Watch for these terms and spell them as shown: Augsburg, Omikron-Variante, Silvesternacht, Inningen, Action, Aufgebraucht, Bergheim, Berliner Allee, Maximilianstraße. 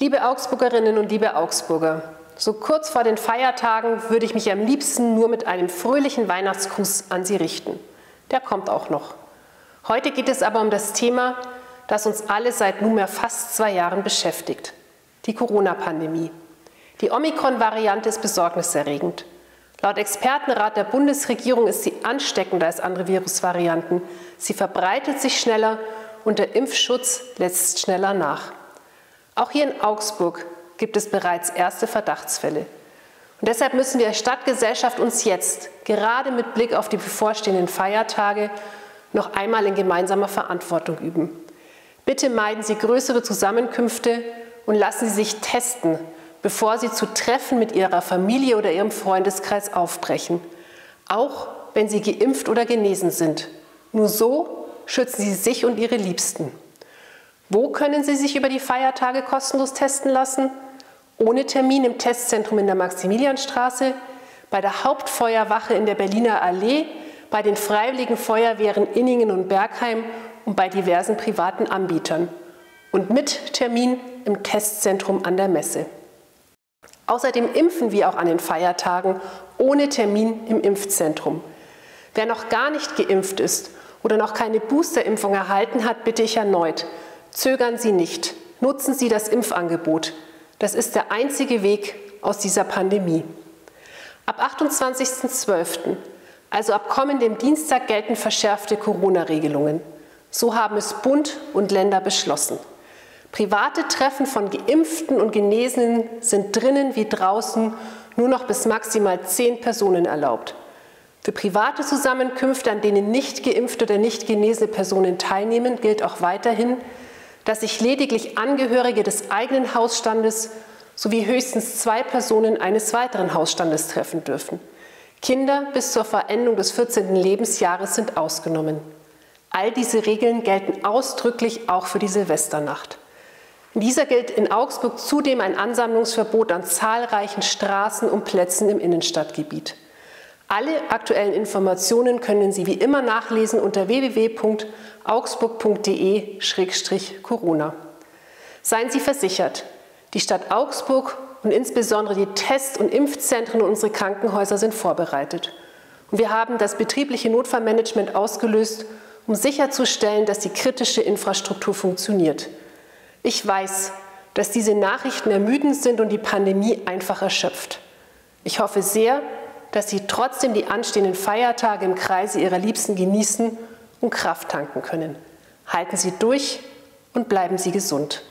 Liebe Augsburgerinnen und liebe Augsburger, so kurz vor den Feiertagen würde ich mich am liebsten nur mit einem fröhlichen Weihnachtsgruß an Sie richten. Der kommt auch noch. Heute geht es aber um das Thema, das uns alle seit nunmehr fast 2 Jahren beschäftigt. Die Corona-Pandemie. Die Omikron-Variante ist besorgniserregend. Laut Expertenrat der Bundesregierung ist sie ansteckender als andere Virusvarianten. Sie verbreitet sich schneller und der Impfschutz lässt schneller nach. Auch hier in Augsburg gibt es bereits erste Verdachtsfälle. Und deshalb müssen wir als Stadtgesellschaft uns jetzt, gerade mit Blick auf die bevorstehenden Feiertage, noch einmal in gemeinsamer Verantwortung üben. Bitte meiden Sie größere Zusammenkünfte und lassen Sie sich testen, bevor Sie zu Treffen mit Ihrer Familie oder Ihrem Freundeskreis aufbrechen. Auch wenn Sie geimpft oder genesen sind. Nur so schützen Sie sich und Ihre Liebsten. Wo können Sie sich über die Feiertage kostenlos testen lassen? Ohne Termin im Testzentrum in der Maximilianstraße, bei der Hauptfeuerwache in der Berliner Allee, bei den Freiwilligen Feuerwehren Inningen und Bergheim und bei diversen privaten Anbietern. Und mit Termin im Testzentrum an der Messe. Außerdem impfen wir auch an den Feiertagen ohne Termin im Impfzentrum. Wer noch gar nicht geimpft ist oder noch keine Boosterimpfung erhalten hat, bitte ich erneut: Zögern Sie nicht, nutzen Sie das Impfangebot. Das ist der einzige Weg aus dieser Pandemie. Ab 28.12., also ab kommendem Dienstag, gelten verschärfte Corona-Regelungen. So haben es Bund und Länder beschlossen. Private Treffen von Geimpften und Genesenen sind drinnen wie draußen nur noch bis maximal 10 Personen erlaubt. Für private Zusammenkünfte, an denen nicht geimpfte oder nicht genesene Personen teilnehmen, gilt auch weiterhin, dass sich lediglich Angehörige des eigenen Hausstandes sowie höchstens 2 Personen eines weiteren Hausstandes treffen dürfen. Kinder bis zur Vollendung des 14. Lebensjahres sind ausgenommen. All diese Regeln gelten ausdrücklich auch für die Silvesternacht. In dieser gilt in Augsburg zudem ein Ansammlungsverbot an zahlreichen Straßen und Plätzen im Innenstadtgebiet. Alle aktuellen Informationen können Sie wie immer nachlesen unter www.augsburg.de/corona. Seien Sie versichert, die Stadt Augsburg und insbesondere die Test- und Impfzentren und unsere Krankenhäuser sind vorbereitet. Und wir haben das betriebliche Notfallmanagement ausgelöst, um sicherzustellen, dass die kritische Infrastruktur funktioniert. Ich weiß, dass diese Nachrichten ermüdend sind und die Pandemie einfach erschöpft. Ich hoffe sehr, dass Sie trotzdem die anstehenden Feiertage im Kreise Ihrer Liebsten genießen und Kraft tanken können. Halten Sie durch und bleiben Sie gesund.